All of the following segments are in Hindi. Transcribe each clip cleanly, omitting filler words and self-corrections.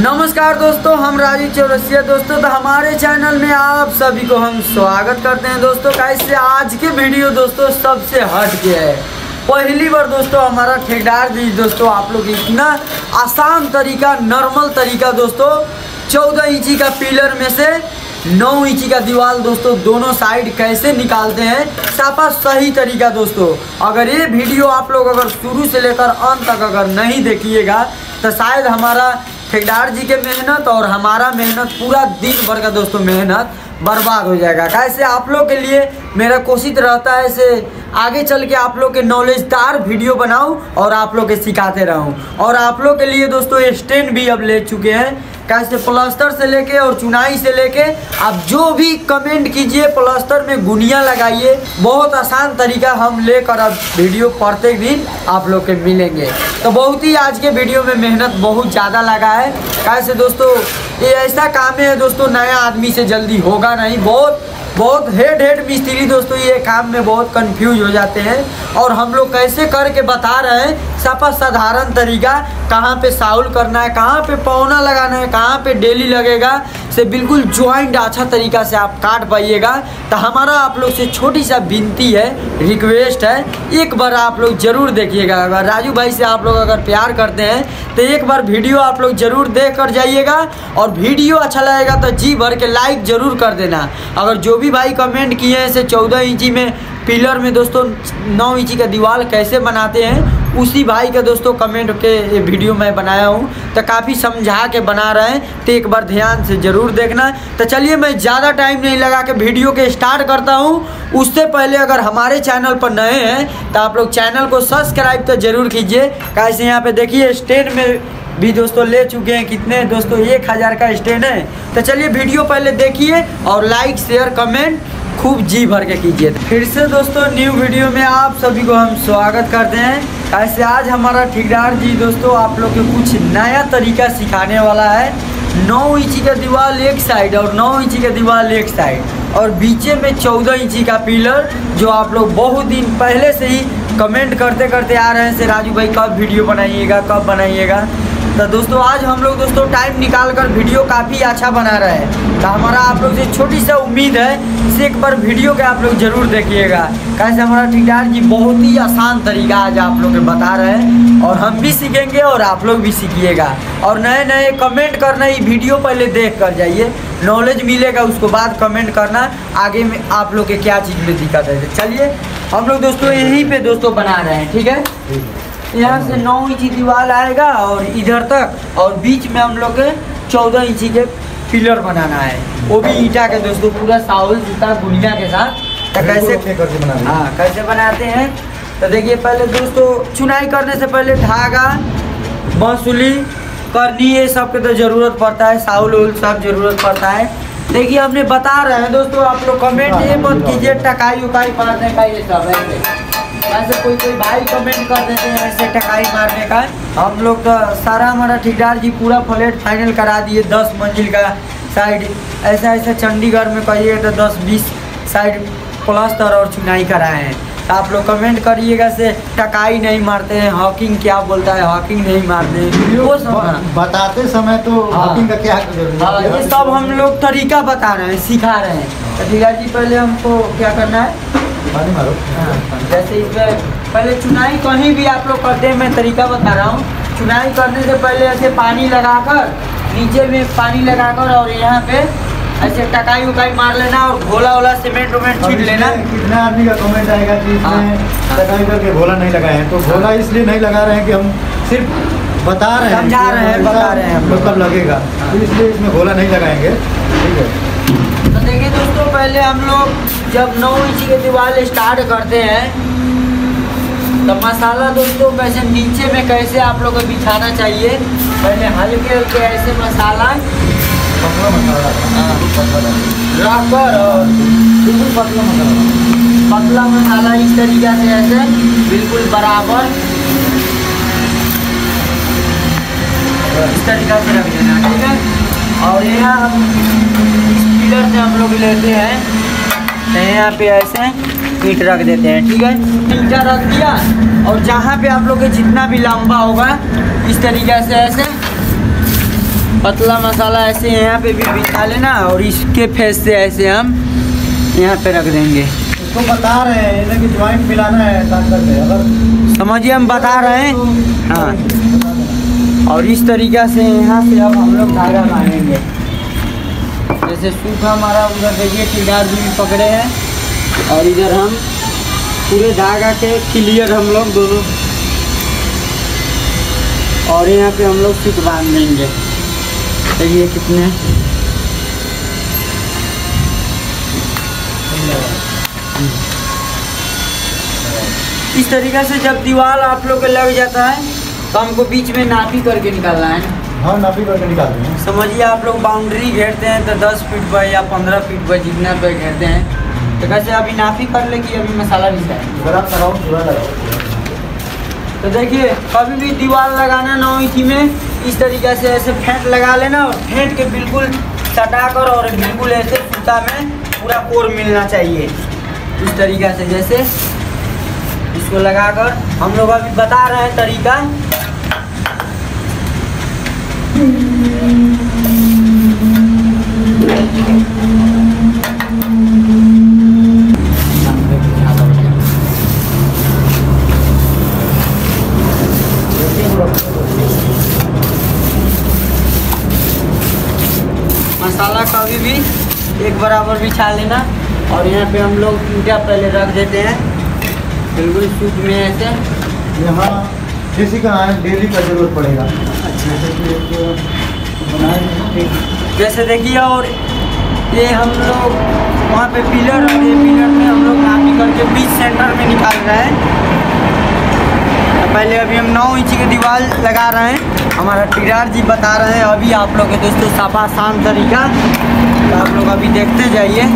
नमस्कार दोस्तों, हम राजीव चौरसिया। दोस्तों तो हमारे चैनल में आप सभी को हम स्वागत करते हैं। दोस्तों कैसे आज के वीडियो दोस्तों सबसे हट के है। पहली बार दोस्तों हमारा ठेकेदार जी दोस्तों आप लोग इतना आसान तरीका, नॉर्मल तरीका दोस्तों 14 इंची का पिलर में से 9 इंची का दीवार दोस्तों दोनों साइड कैसे निकालते हैं, साफा सही तरीका दोस्तों। अगर ये वीडियो आप लोग अगर शुरू से लेकर अंत तक अगर नहीं देखिएगा तो शायद हमारा ठेकेदार जी के मेहनत और हमारा मेहनत पूरा दिन भर का दोस्तों मेहनत बर्बाद हो जाएगा। कैसे आप लोग के लिए मेरा कोशिश रहता है ऐसे आगे चल के आप लोग के नॉलेजदार वीडियो बनाऊँ और आप लोग के सिखाते रहूँ। और आप लोग के लिए दोस्तों स्टैंड भी अब ले चुके हैं। कैसे प्लास्टर से लेके और चुनाई से लेके आप जो भी कमेंट कीजिए, प्लास्टर में गुनिया लगाइए, बहुत आसान तरीका हम लेकर अब वीडियो प्रत्येक दिन आप लोग के मिलेंगे। तो बहुत ही आज के वीडियो में मेहनत बहुत ज़्यादा लगा है। कैसे दोस्तों ये ऐसा काम है दोस्तों नया आदमी से जल्दी होगा नहीं। बहुत हेड मिस्त्री दोस्तों ये काम में बहुत कंफ्यूज हो जाते हैं और हम लोग कैसे करके बता रहे हैं साफा साधारण तरीका। कहाँ पे साउल करना है, कहाँ पे पौना लगाना है, कहाँ पे डेली लगेगा से बिल्कुल ज्वाइंट अच्छा तरीका से आप काट पाइएगा। तो हमारा आप लोग से छोटी सा विनती है, रिक्वेस्ट है, एक बार आप लोग जरूर देखिएगा। अगर राजू भाई से आप लोग अगर प्यार करते हैं तो एक बार वीडियो आप लोग जरूर देख कर जाइएगा और वीडियो अच्छा लगेगा तो जी भर के लाइक जरूर कर देना। अगर जो भी भाई कमेंट किए हैं 14 इंची में पिलर में दोस्तों 9 इंची का दीवार कैसे बनाते हैं, उसी भाई का दोस्तों कमेंट के वीडियो मैं बनाया हूँ तो काफ़ी समझा के बना रहे हैं, तो एक बार ध्यान से ज़रूर देखना। तो चलिए मैं ज़्यादा टाइम नहीं लगा के वीडियो के स्टार्ट करता हूँ। उससे पहले अगर हमारे चैनल पर नए हैं तो आप लोग चैनल को सब्सक्राइब तो ज़रूर कीजिए। कैसे यहाँ पे देखिए स्टैंड में भी दोस्तों ले चुके हैं कितने दोस्तों 1000 का स्टैंड है। तो चलिए वीडियो पहले देखिए और लाइक शेयर कमेंट खूब जी भर के कीजिए। फिर से दोस्तों न्यू वीडियो में आप सभी को हम स्वागत करते हैं। ऐसे आज हमारा ठेकेदार जी दोस्तों आप लोग को कुछ नया तरीका सिखाने वाला है। 9 इंची का दीवार एक साइड और 9 इंची का दीवार एक साइड और बीच में 14 इंची का पिलर, जो आप लोग बहुत दिन पहले से ही कमेंट करते करते आ रहे हैं से राजू भाई कब वीडियो बनाइएगा, कब बनाइएगा। तो दोस्तों आज हम लोग दोस्तों टाइम निकाल कर वीडियो काफ़ी अच्छा बना रहे हैं। तो हमारा आप लोग से छोटी सा उम्मीद है इसे एक बार वीडियो के आप लोग जरूर देखिएगा। कैसे हमारा ठेकेदार जी बहुत ही आसान तरीका आज आप लोग बता रहे हैं और हम भी सीखेंगे और आप लोग भी सीखिएगा। और नए नए कमेंट करना, ये वीडियो पहले देख कर जाइए, नॉलेज मिलेगा, उसको बाद कमेंट करना आगे में आप लोग के क्या चीज़ में दिक्कत है। चलिए हम लोग दोस्तों यहीं पर दोस्तों बना रहे हैं, ठीक है। यहाँ से 9 इंची दीवार आएगा और इधर तक और बीच में हम लोग 14 इंची के पिलर बनाना है, वो भी ईटा के दोस्तों पूरा साउल जूता गुनिया के साथ। तो कैसे हाँ कैसे बनाते हैं तो देखिए पहले दोस्तों चुनाई करने से पहले धागा बंसुली करनी ये सब के तो ज़रूरत पड़ता है, साउल उल सब ज़रूरत पड़ता है। देखिए हमने बता रहे हैं दोस्तों, आप लोग कमेंट ये मत कीजिए टकाई उकाई मारने का ये सब है। ऐसे कोई भाई कमेंट कर देते हैं ऐसे टकाई मारने का। हम लोग तो सारा हमारा ठेकेदार जी पूरा फ्लैट फाइनल करा दिए 10 मंजिल का साइड। ऐसा ऐसा चंडीगढ़ में कहिए तो 10-20 साइड प्लास्टर और चुनाई कराए हैं। तो आप लोग कमेंट करिएगा से टकाई नहीं मारते हैं, हॉकिंग क्या बोलता है, हॉकिंग नहीं मारते वो बताते समय तो हॉकिंग का क्या ये सब हम लोग तरीका बता रहे हैं, सिखा रहे हैं। ठेकेदार जी पहले हमको क्या करना है, पानी मारो। जैसे इसमें पहले चुनाई कहीं भी आप लोग करते हैं, मैं तरीका बता रहा हूँ। चुनाई करने से पहले ऐसे पानी लगाकर नीचे में पानी लगाकर और यहाँ पे ऐसे टकाई उकाई मार लेना और घोला वोला सीमेंट उमेंट छीट लेना। कितना आदमी का कमेंट आएगा कि टकाई करके घोला नहीं लगाए हैं, तो घोला इसलिए नहीं लगा रहे हैं कि हम सिर्फ बता रहे हैं, समझा रहे हैं, बता रहे हैं मतलब लगेगा, इसलिए इसमें घोला नहीं लगाएंगे, ठीक है। तो देखिए दोस्तों पहले हम लोग जब 9 इंची के दीवार स्टार्ट करते हैं तो मसाला दोस्तों कैसे नीचे में कैसे आप लोग को बिछाना चाहिए, पहले हल्के हल्के ऐसे मसाला रख कर और बिल्कुल पतला मसाला इस तरीक़े से ऐसे बिल्कुल बराबर इस तरीक़े से रख देना, ठीक है। और यहाँ हम पिलर से हम लोग लेते हैं यहाँ पे ऐसे ईंट रख देते हैं, ठीक है। ईंटा रख दिया और जहाँ पे आप लोग के जितना भी लंबा होगा इस तरीके से ऐसे पतला मसाला ऐसे यहाँ पे भी बिछा लेना और इसके फेस से ऐसे हम यहाँ पे रख देंगे। इसको बता रहे हैं कि ज्वाइंट मिलाना है, अगर समझिए हम बता रहे हैं। हाँ, और इस तरीक़ा से यहाँ से अब हम लोग धागा लाएंगे। जैसे सूखा हमारा उधर देखिए किनार भी पकड़े हैं और इधर हम पूरे धागा के क्लियर हम लोग दोनों और यहाँ पे हम लोग सूत बांध देंगे। देखिए कितने इस तरीक़े से जब दीवार आप लोग के लग जाता है तो हमको बीच में नापी करके निकालना है। हाँ, नापी करके निकालते हैं। समझिए आप लोग बाउंड्री घेरते हैं तो 10 फीट पर या 15 फीट पर जितना पर घेरते हैं, तो कैसे अभी नापी कर ले कि अभी मसाला नहीं जाए गरम कराओ पूरा लगाओ। तो देखिए कभी भी दीवार लगाना ना हो इसी में इस तरीक़े से ऐसे फेंट लगा लेना और फेंट के बिल्कुल सटा कर और बिल्कुल ऐसे सूता में पूरा कोर मिलना चाहिए। इस तरीक़े से जैसे इसको लगाकर हम लोग अभी बता रहे हैं तरीका। मसाला कभी भी एक बराबर बिछा लेना और यहाँ पे हम लोग ईंटा पहले रख देते हैं बिल्कुल सूप में ऐसे। यहाँ किसी का डेली का जरूरत पड़ेगा। अच्छा, जैसे देखिए और ये हम लोग वहाँ पे पिलर और ये पिलर में हम लोग नापी करके बीच सेंटर में निकाल रहे हैं। तो पहले अभी हम 9 इंच की दीवार लगा रहे हैं, हमारा टिरार जी बता रहे हैं अभी आप लोग के दोस्तों साफा शान तरीका। तो आप लोग अभी देखते जाइए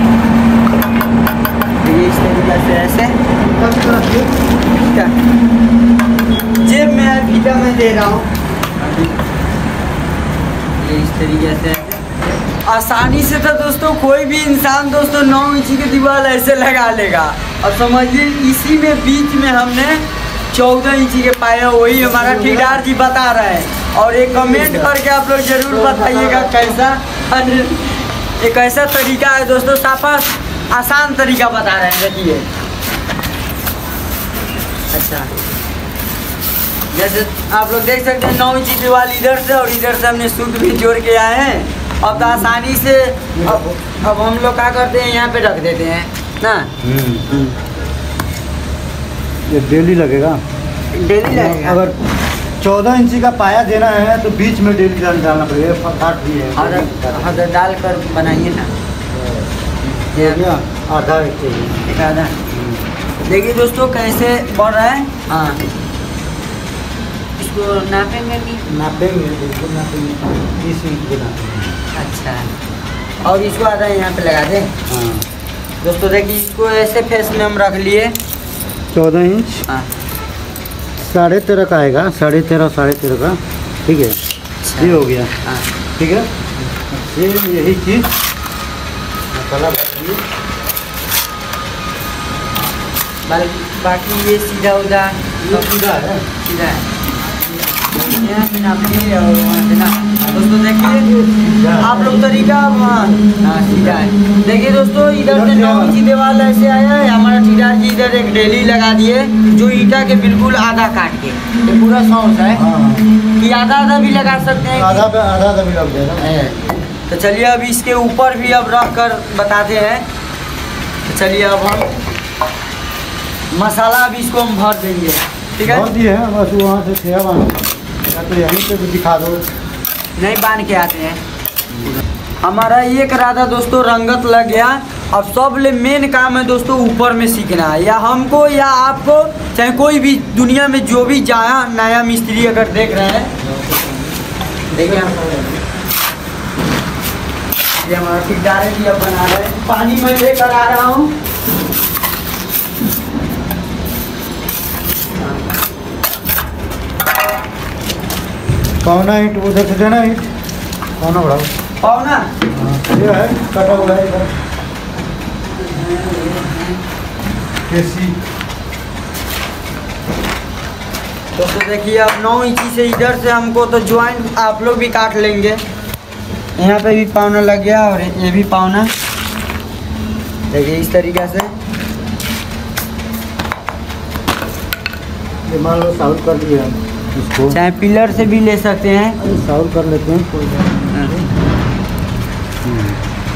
इस तरीके से ऐसे जेब में फीता में दे रहा हूँ। ये इस तरीके से आसानी से तो दोस्तों कोई भी इंसान दोस्तों 9 इंच की दीवार ऐसे लगा लेगा। अब समझिए इसी में बीच में हमने 14 इंच के पाया, वही हमारा ठेकेदार जी बता रहा है। और ये कमेंट करके आप लोग जरूर बताइएगा कैसा एक ऐसा तरीका है दोस्तों, साफा आसान तरीका बता रहे हैं। देखिए अच्छा, जैसे आप लोग देख सकते हैं 9 इंच दीवार इधर से और इधर से हमने सूत भी जोड़ के आए हैं। अब तो आसानी से अब हम लोग क्या करते हैं यहाँ पे रख देते हैं ना। ये डेली लगेगा, डेली लगेगा। अगर 14 इंच का पाया देना है तो बीच में डेली डालना पड़ेगा। काट भी है डाल कर बनाइए ना। आधा एक आधा देखिए दोस्तों कैसे बढ़ रहा है। हाँ, इसको नापेंगे भी नापेंगे 20 इंच के नापेंगे। अच्छा, और इसको आधा यहाँ पे लगा दें। हाँ दोस्तों देखिए इसको ऐसे फेस में हम रख लिए 14 इंच। हाँ 13.5 का आएगा, 13.5 का। ठीक है, ये हो गया। हाँ ठीक है, ये यही चीज़ मसाला बाकी ये सीधा उधा सीधा है, सीधा है यहाँ से नापिए और वहाँ से ना। दोस्तों देखिए आप लोग तरीका हाँ सीधा है। देखिए दोस्तों इधर से 9 इंच दीवार ऐसे आया है, हमारा ठेकेदार जी इधर एक डेली लगा दिए जो ईटा के बिल्कुल आधा काट के ये पूरा सौंस है कि आधा भी लगा सकते हैं, आधा भी लग जाएगा। तो चलिए अब इसके ऊपर भी अब रख कर बताते हैं। तो चलिए अब हम मसाला भी इसको हम भर देंगे। ठीक है, भर दिए हैं बस वहाँ से छेड़ा बांधो तो यहीं पे भी दिखा दो, नहीं बांध के आते हैं। हमारा एक राधा दोस्तों रंगत लग गया। अब सब ले मेन काम है दोस्तों ऊपर में सीखना, या हमको या आपको, चाहे कोई भी दुनिया में जो भी जाया नया मिस्त्री अगर देख रहे हैं। देखिए ये हमारा ठेकेदार जी अब बना रहे हैं, पानी में लेकर आ रहा हूँ। पौना ईंट उधर से देना, ईंट पौना बढ़ाओ, पौना ये है कटा हुआ है इधर कैसी। दोस्तों देखिए अब 9 इंच से इधर से हमको तो ज्वाइंट आप लोग भी काट लेंगे यहाँ पे भी पावना लग गया और ये भी पावना। देखिए इस तरीके से मान लो साउंड कर दिया इसको, चाहे पिलर से भी ले सकते हैं, साउंड कर लेते हैं।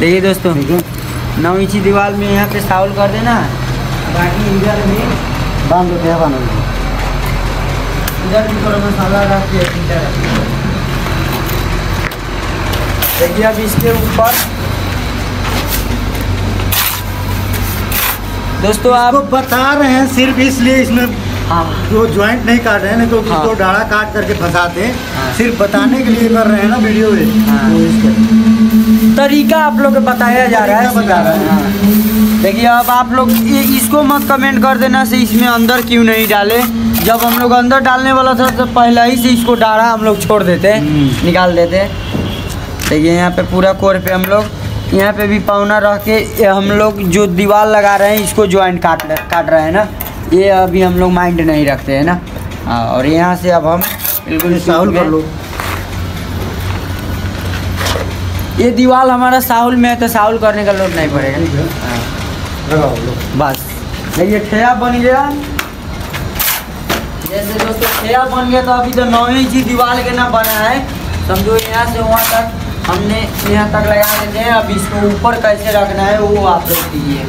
देखिए दोस्तों 9 इंची दीवार में यहाँ पे साउल कर देना, बाकी इधर भी बांध देते हैं, बांध इधर भी थोड़ा मसाला रखिए। देखिए अब इसके ऊपर दोस्तों आपको बता रहे हैं सिर्फ इसलिए इसमें हाँ तो ज्वाइंट नहीं काट रहे हैं, नहीं तो हाँ। तो डाढ़ा काट करके फंसाते हैं, हाँ। सिर्फ बताने के लिए कर रहे हैं ना वीडियो में, हाँ। तो तरीका आप लोग को बताया जा रहा है, हाँ। देखिए अब आप लोग इसको मत कमेंट कर देना से इसमें अंदर क्यों नहीं डाले, जब हम लोग अंदर डालने वाला था तो पहला ही से इसको डाढ़ा हम लोग छोड़ देते, निकाल देते। देखिए यहाँ पे पूरा कोर पे हम लोग यहाँ पे भी पावना रख के हम लोग जो दीवार लगा रहे हैं इसको ज्वाइंट काट रहे हैं ना, ये अभी हम लोग माइंड नहीं रखते हैं ना। और यहाँ से अब हम बिल्कुल साहुल कर लो, ये दीवार हमारा साहुल में है तो साहुल करने का लोड नहीं पड़ेगा, बस। देखिए ठेया बन गया, जैसे दोस्तों ठेया बन गया तो अभी तो 9 इंची दीवार के ना बना है, समझो यहाँ से वहाँ तक हमने यहाँ तक लगा देते हैं। अब इसको ऊपर कैसे रखना है वो आप लोग कीजिए।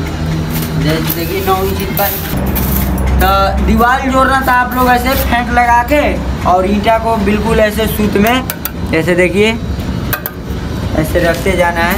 जैसे देखिए 9 इंची पर तो दीवार जोड़ना था, आप लोग ऐसे फेंट लगा के और ईंटा को बिल्कुल ऐसे सूत में ऐसे देखिए ऐसे रखते जाना है।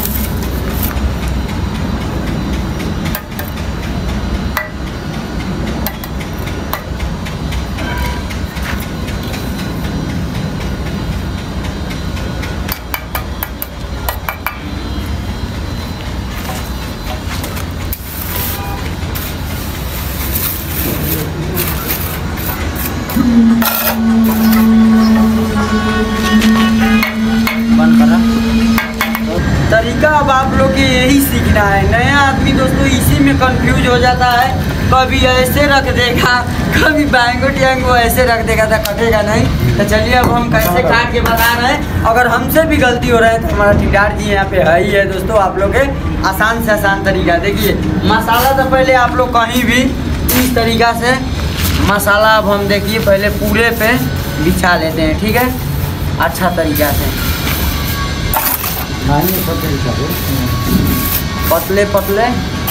तरीका अब आप लोग के यही सीखना है, नया आदमी दोस्तों इसी में कंफ्यूज हो जाता है, कभी ऐसे रख देगा, कभी बैंगो टैंगो ऐसे रख देगा तो कटेगा नहीं। तो चलिए अब हम कैसे काट के बता रहे हैं, अगर हमसे भी गलती हो रहा है तो हमारा टिटार जी यहाँ पे है ही है दोस्तों आप लोग के आसान से आसान तरीका। देखिए मसाला तो पहले आप लोग कहीं भी इस तरीका से मसाला अब हम देखिए पहले पूरे पे बिछा लेते हैं, ठीक है, अच्छा तरीका से, पतले पतले।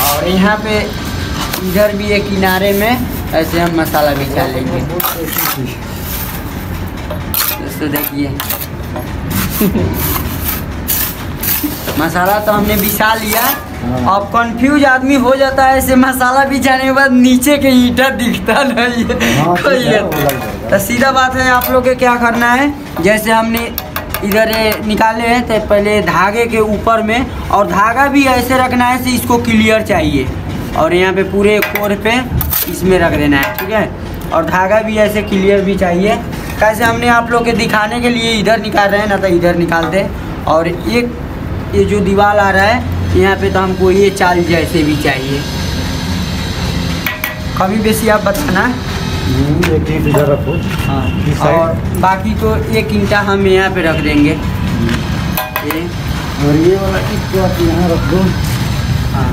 और यहाँ पे इधर भी एक किनारे में ऐसे हम मसाला बिछा लेंगे दोस्तों। देखिए मसाला तो हमने बिछा लिया, अब कंफ्यूज आदमी हो जाता है, ऐसे मसाला बिछाने के बाद नीचे के ईंटा दिखता नहीं है, तो सीधा बात है आप लोग के क्या करना है, जैसे हमने इधर निकाले हैं तो पहले धागे के ऊपर में, और धागा भी ऐसे रखना है से इसको क्लियर चाहिए, और यहाँ पे पूरे कोर पे इसमें रख देना है, ठीक है। और धागा भी ऐसे क्लियर भी चाहिए, कैसे हमने आप लोग के दिखाने के लिए इधर निकाल रहे हैं ना तो इधर निकालते। और एक ये जो दीवार आ रहा है यहाँ पे तो हमको ये चाल जैसे भी चाहिए, कभी बेसी आप बताना, हाँ। और बाकी तो एक इंटा हम यहाँ पे रख देंगे, और ये वाला यहाँ रख दो, हाँ।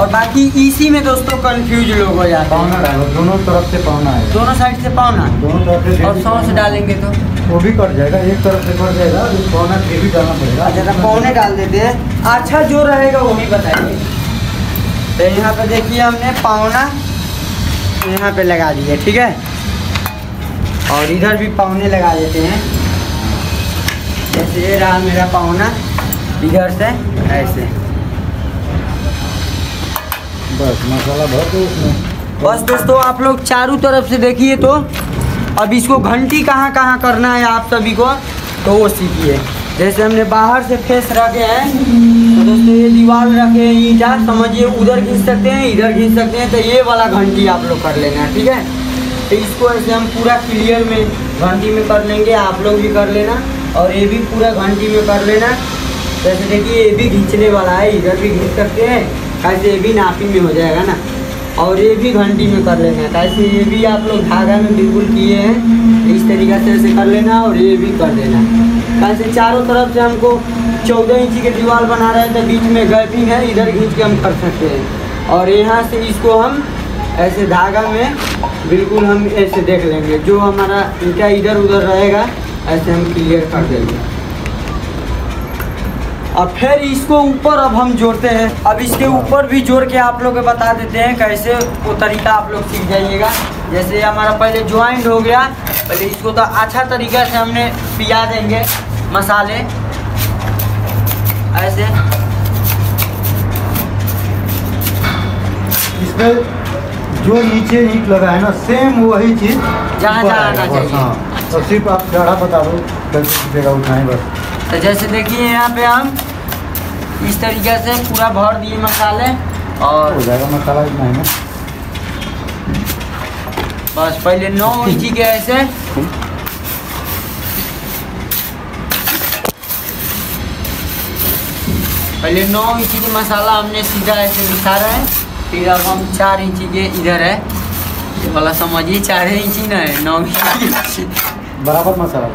और बाकी इसी में दोस्तों कंफ्यूज लोग हो जाते हैं, दोनों तरफ से पावना है, दोनों साइड से पावना, दोनों तरफ से, और सॉस डालेंगे तो वो भी कट जाएगा, एक तरफ से कट जाएगा, पौना ये भी डालना पड़ेगा, अच्छा पौने डाल देते हैं, अच्छा जो रहेगा वो भी बताइए। तो यहाँ पे देखिए हमने पावना यहाँ पे लगा दिए, ठीक है, और इधर भी पावने लगा देते हैं, जैसे ये रहा मेरा पावना, इधर से ऐसे, बस मसाला भर दो उसमें। बस दोस्तों आप लोग चारों तरफ से देखिए, तो अब इसको घंटी कहाँ कहाँ करना है आप सभी को तो वो सीखिए। जैसे हमने बाहर से फेस रखे हैं तो दोस्तों ये दीवार रखे हैं, ईंटा समझिए उधर खींच सकते हैं इधर खींच सकते हैं, तो ये वाला घंटी आप लोग कर लेना, ठीक है। तो इसको ऐसे हम पूरा क्लियर में घंटी में कर लेंगे, आप लोग भी कर लेना, और ये भी पूरा घंटी में कर लेना। जैसे देखिए ये भी खींचने वाला है, इधर भी खींच सकते हैं, ऐसे ये भी नापी में हो जाएगा ना। और ये भी घंटी में कर लेना है। ऐसे ये भी आप लोग धागा में बिल्कुल किए हैं, इस तरीक़े से ऐसे कर लेना और ये भी कर देना। ऐसे चारों तरफ से हमको 14 इंच की दीवार बना रहा है तो बीच में गैपिंग है, इधर खींच के हम कर सकते हैं। और यहाँ से इसको हम ऐसे धागा में बिल्कुल हम ऐसे देख लेंगे, जो हमारा इनका इधर उधर रहेगा ऐसे हम क्लियर कर देंगे। अब फिर इसको ऊपर अब हम जोड़ते हैं। अब इसके ऊपर भी जोड़ के आप लोग बता देते हैं कैसे, वो तरीका आप लोग सीख जाइएगा। जैसे हमारा पहले ज्वाइंट हो गया, पहले इसको तो अच्छा तरीक़े से हमने पिया देंगे मसाले ऐसे। इसमें जो नीचे ईंट लगा है ना, सेम वही चीज़ जहाँ जाना चाहिए। हाँ, तो सिर्फ आप जड़ा बता दो उतना ही बस। तो जैसे देखिए यहाँ पे हम इस तरीके से पूरा भर दिए मसाले और हो जाएगा मसाला इतना है ना बस। पहले 9 इंची के ऐसे पहले 9 इंची के मसाला हमने सीधा ऐसे बिछा रहे हैं। फिर अब हम 4 इंची के इधर है, ये वाला समझिए 4 इंची ना है, 9 इंची बराबर मसाला।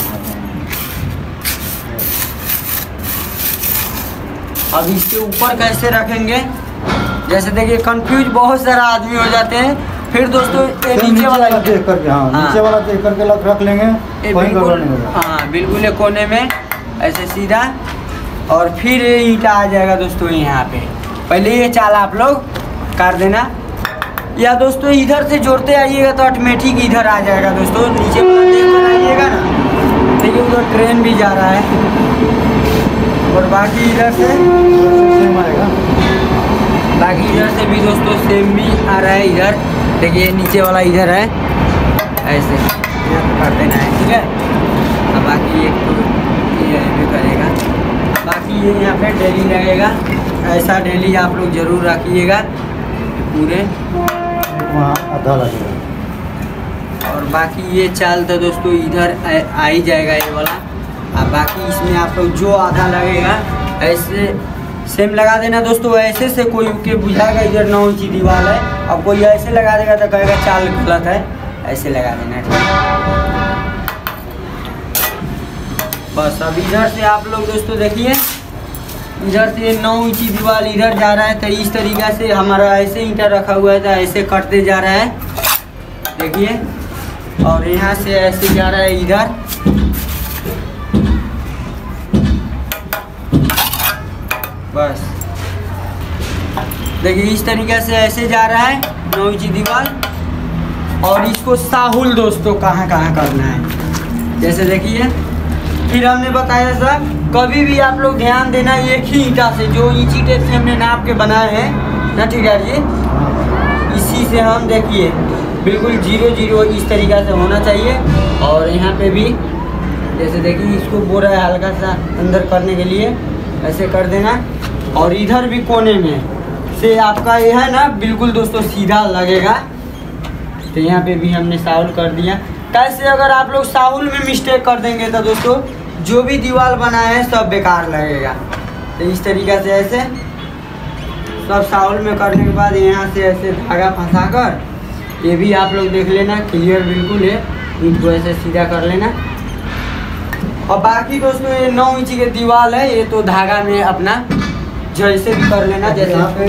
अब इसके ऊपर कैसे रखेंगे, जैसे देखिए कंफ्यूज बहुत सारा आदमी हो जाते हैं। फिर दोस्तों नीचे वाला देख करके, हाँ नीचे वाला देख करके रख लेंगे, हाँ बिल्कुल ये कोने में ऐसे सीधा। और फिर ये ईंटा आ जाएगा दोस्तों यहाँ पे। पहले ये चाल आप लोग कर देना, या दोस्तों इधर से जोड़ते आइएगा तो ऑटोमेटिक इधर आ जाएगा। दोस्तों नीचे आइएगा ना, देखिए उधर ट्रेन भी जा रहा है। और बाकी इधर से सेम आएगा, बाकी इधर से भी दोस्तों सेम भी आ रहा है। इधर देखिए नीचे वाला इधर है, ऐसे कर देना है, ठीक है। और बाकी एक भी करेगा, बाकी ये यहाँ पे डेली रहेगा। ऐसा डेली आप लोग जरूर रखिएगा पूरे, वहाँ आधा लगेगा। और बाकी ये चाल तो दोस्तों इधर आ ही जाएगा ये वाला। और बाकी इसमें आप लोग जो आधा लगेगा ऐसे सेम लगा देना दोस्तों। ऐसे से कोई के बुझाएगा इधर 9 इंची दीवार है, अब कोई ऐसे लगा देगा तो कहेगा चाल गलत है, ऐसे लगा देना, ठीक है बस। अब इधर से आप लोग दोस्तों देखिए, इधर से 9 इंची दीवार इधर जा रहा है। तो इस तरीक़े से हमारा ऐसे ईंटा रखा हुआ है, तो ऐसे कटते जा रहा है देखिए। और यहाँ से ऐसे जा रहा है इधर, बस देखिए इस तरीक़े से ऐसे जा रहा है 9 इंची दीवार। और इसको साहुल दोस्तों कहाँ कहाँ करना है, जैसे देखिए फिर हमने बताया था। कभी भी आप लोग ध्यान देना एक ही ईंटा से, जो ईंची टेप से हमने नाप के बनाए हैं ना, ठीक है जी, इसी से हम देखिए बिल्कुल 0 0 इस तरीक़े से होना चाहिए। और यहाँ पे भी जैसे देखिए इसको बोरा है हल्का सा अंदर करने के लिए ऐसे कर देना। और इधर भी कोने में से आपका यह है ना बिल्कुल दोस्तों सीधा लगेगा। तो यहाँ पर भी हमने साउल कर दिया। कैसे अगर आप लोग साहुल में मिस्टेक कर देंगे तो दोस्तों जो भी दीवार बना है सब बेकार लगेगा। तो इस तरीक़े से ऐसे सब साहुल में करने के बाद यहाँ से ऐसे धागा फंसा कर ये भी आप लोग देख लेना क्लियर बिल्कुल है, इनको ऐसे सीधा कर लेना। और बाकी दोस्तों ये 9 इंची की दीवार है, ये तो धागा में अपना जैसे भी कर लेना। जैसे यहाँ पे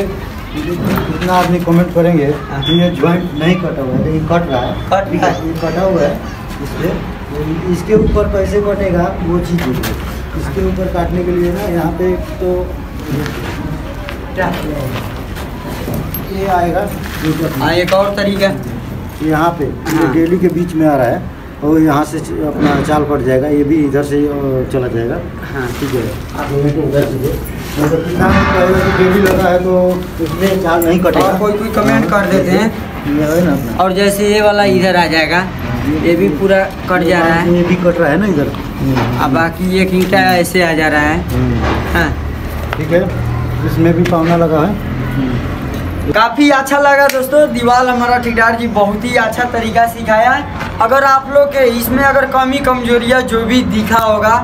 जितना आदमी कमेंट करेंगे ये ज्वाइंट नहीं कटा हुआ है, लेकिन कट रहा है, कटा हुआ है इसलिए इसके ऊपर कैसे कटेगा वो चीज़ होगी। इसके ऊपर काटने के लिए ना यहाँ पे तो ये आएगा, एक और तरीका यहाँ पे डेली के बीच में आ रहा है और यहाँ से अपना चाल कट जाएगा, ये भी इधर से चला जाएगा। हाँ ठीक है, आप उधर से डेली लगा है तो उसमें चाल नहीं कटेगा। कोई कमेंट कर देते हैं। और जैसे ये वाला इधर आ जाएगा, ये भी पूरा कट जा रहा है, ये भी कट रहा है ना इधर। अब बाकी ये ईंटा ऐसे आ जा रहा है, हाँ ठीक है, इसमें भी पावना लगा है। काफ़ी अच्छा लगा दोस्तों, दीवार हमारा ठेकेदार जी बहुत ही अच्छा तरीका सिखाया। अगर आप लोग के इसमें अगर कमी कमजोरियाँ जो भी दिखा होगा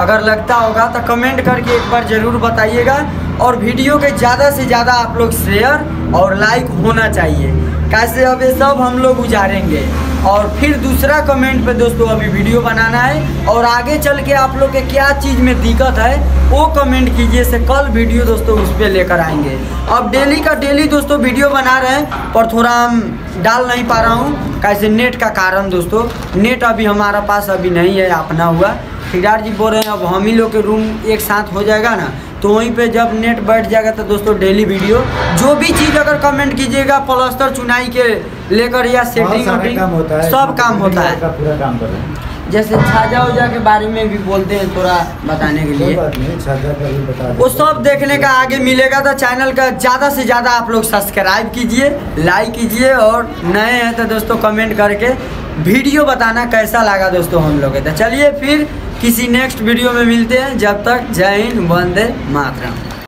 अगर लगता होगा तो कमेंट करके एक बार ज़रूर बताइएगा। और वीडियो के ज़्यादा से ज़्यादा आप लोग शेयर और लाइक होना चाहिए। कैसे अब ये सब हम लोग गुजारेंगे। और फिर दूसरा कमेंट पे दोस्तों अभी वीडियो बनाना है और आगे चल के आप लोग के क्या चीज़ में दिक्कत है वो कमेंट कीजिए से कल वीडियो दोस्तों उस पर लेकर आएंगे। अब डेली का डेली दोस्तों वीडियो बना रहे हैं पर थोड़ा हम डाल नहीं पा रहा हूँ कैसे नेट का कारण दोस्तों। नेट अभी हमारा पास अभी नहीं है अपना हुआ। ठेकेदार जी बोल रहे हैं अब हम ही लोग के रूम एक साथ हो जाएगा ना तो वहीं पे जब नेट बैठ जाएगा तो दोस्तों डेली वीडियो जो भी चीज़ अगर कमेंट कीजिएगा प्लास्टर चुनाई के लेकर या सेटिंग सब काम होता है, पूरा काम कर रहे हैं। जैसे छाजा उजा के बारे में भी बोलते हैं थोड़ा बताने के लिए, छाजा का भी बता वो सब देखने का आगे मिलेगा। तो चैनल का ज़्यादा से ज़्यादा आप लोग सब्सक्राइब कीजिए, लाइक कीजिए और नए हैं तो दोस्तों कमेंट करके वीडियो बताना कैसा लगा दोस्तों हम लोग। तो चलिए फिर किसी नेक्स्ट वीडियो में मिलते हैं। जब तक जय हिंद, वंदे मातरम।